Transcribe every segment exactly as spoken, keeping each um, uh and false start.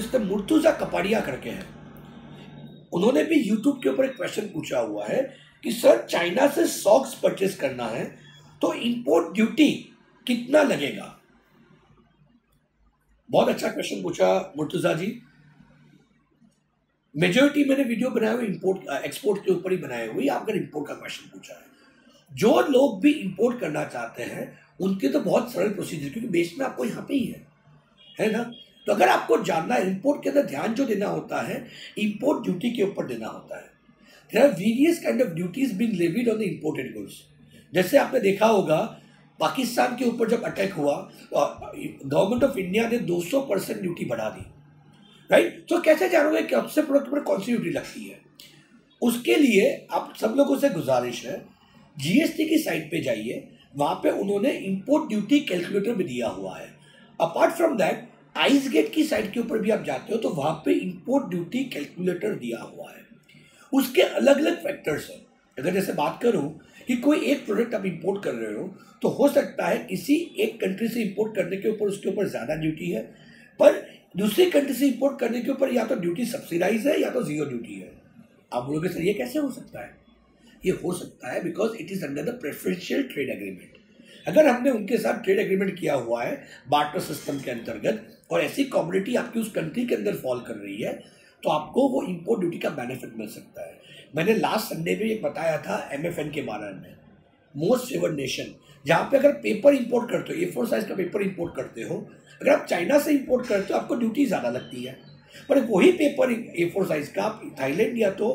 Economist है मुर्तुजा कपाड़िया करके हैं, उन्होंने भी यूट्यूब के ऊपर एक क्वेश्चन पूछा हुआ है कि सर चाइना से सॉक्स परचेज करना है तो इंपोर्ट ड्यूटी कितना लगेगा। बहुत अच्छा क्वेश्चन पूछा मुर्तुजा जी। मेजॉरिटी मैंने वीडियो बनाए हुए इंपोर्ट एक्सपोर्ट के ऊपर ही बनाए हुए, आपने इंपोर्ट का क्वेश्चन पूछा है। जो लोग भी इंपोर्ट करना चाहते हैं उनके तो बहुत सरल प्रोसीजर, क्योंकि बेस में आपको यहाँ पे ही है, है ना। तो अगर आपको जानना है इंपोर्ट के अंदर ध्यान जो देना होता है इंपोर्ट ड्यूटी के ऊपर देना होता है। There are various kind of duties being levied on the imported goods. जैसे आपने देखा होगा पाकिस्तान के ऊपर जब अटैक हुआ गवर्नमेंट ऑफ इंडिया ने दो सौ परसेंट ड्यूटी बढ़ा दी, राइट। तो कैसे जानोगे कि आपसे प्रोडक्ट पर कौन सी ड्यूटी लगती है? उसके लिए आप सब लोगों से गुजारिश है जीएसटी की साइट पे जाइए, वहाँ पे उन्होंने इंपोर्ट ड्यूटी कैलकुलेटर भी दिया हुआ है। अपार्ट फ्रॉम दैट आइसगेट की साइट के ऊपर भी आप जाते हो तो वहाँ पे इंपोर्ट ड्यूटी कैलकुलेटर दिया हुआ है। उसके अलग अलग फैक्टर्स हैं। अगर जैसे बात करूं कि कोई एक प्रोडक्ट आप इंपोर्ट कर रहे हो तो हो सकता है किसी एक कंट्री से इंपोर्ट करने के ऊपर उसके ऊपर ज़्यादा ड्यूटी है, पर दूसरी कंट्री से इंपोर्ट करने के ऊपर या तो ड्यूटी सब्सिडाइज है या तो जीरो ड्यूटी है। आप बोलोगे सर ये कैसे हो सकता है? ये हो सकता है because it is under the preferential trade agreement. अगर हमने उनके साथ ट्रेड एग्रीमेंट किया हुआ है बार्टर सिस्टम के अंतर्गत और ऐसी कॉमोडिटी आपकी उस कंट्री के अंदर फॉल कर रही है तो आपको वो इंपोर्ट ड्यूटी का बेनिफिट मिल सकता है। मैंने लास्ट संडे में ये बताया था एमएफएन के बारे में, मोस्ट फेवर्ड नेशन, जहाँ पे अगर पेपर इंपोर्ट करते हो ए फोर साइज का पेपर इंपोर्ट करते हो, अगर आप चाइना से इंपोर्ट करते हो आपको ड्यूटी ज़्यादा लगती है, पर वही पेपर ए फोर साइज का आप थाईलैंड या तो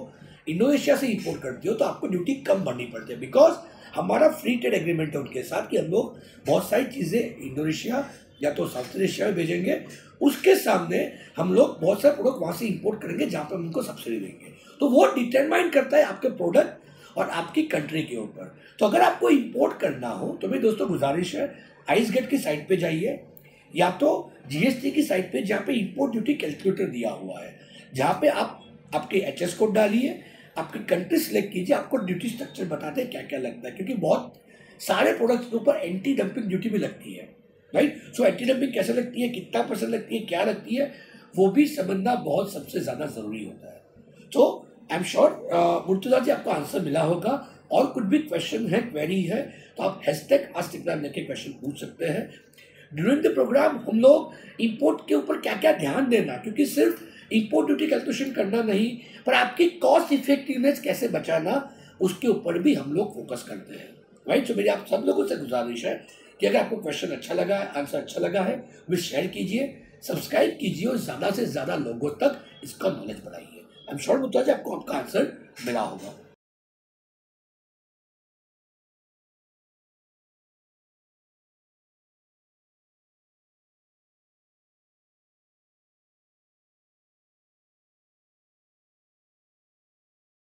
इंडोनेशिया से इंपोर्ट करते हो तो आपको ड्यूटी कम भरनी पड़ती है बिकॉज हमारा फ्री ट्रेड एग्रीमेंट है उनके साथ कि हम लोग बहुत सारी चीज़ें इंडोनेशिया या तो साउथ एशिया में भेजेंगे, उसके सामने हम लोग बहुत सारे प्रोडक्ट वहाँ से इंपोर्ट करेंगे जहाँ पर हम उनको सब्सिडी देंगे। तो वो डिटरमाइन करता है आपके प्रोडक्ट और आपकी कंट्री के ऊपर। तो अगर आपको इंपोर्ट करना हो तो मेरी दोस्तों गुजारिश है आइसगेट की साइट पे जाइए या तो जीएसटी की साइट पे जहाँ पे इंपोर्ट ड्यूटी कैलकुलेटर दिया हुआ है, जहाँ पे आप आपके एच एस कोड डालिए, आपकी कंट्री सेलेक्ट कीजिए, आपको ड्यूटी स्ट्रक्चर बताते हैं क्या क्या लगता है, क्योंकि बहुत सारे प्रोडक्ट्स के ऊपर एंटी डंपिंग ड्यूटी भी लगती है, राइट। सो एंटी डंपिंग कैसे लगती है, कितना परसेंट लगती है, क्या लगती है, वो भी समझना बहुत सबसे ज़्यादा ज़रूरी होता है। तो I am sure Murtuza ji आपको आंसर मिला होगा। और कुछ भी क्वेश्चन है, क्वेरी है, तो आप हैश टैग आस्क इकराम लेके क्वेश्चन पूछ सकते हैं। ड्यूरिंग द प्रोग्राम हम लोग इंपोर्ट के ऊपर क्या क्या ध्यान देना, क्योंकि सिर्फ इंपोर्ट ड्यूटी कैलकुलेशन करना नहीं पर आपकी कॉस्ट इफेक्टिवनेस कैसे बचाना उसके ऊपर भी हम लोग फोकस करते हैं, राइट। तो मेरी आप सब लोगों से गुजारिश है कि अगर आपको क्वेश्चन अच्छा लगा है, आंसर अच्छा लगा है, वो शेयर कीजिए, सब्सक्राइब कीजिए और ज़्यादा से ज़्यादा लोगों तक इसका नॉलेज बढ़ाइए। आई एम श्योर मुर्तुजा आपको आपका आंसर मिला होगा।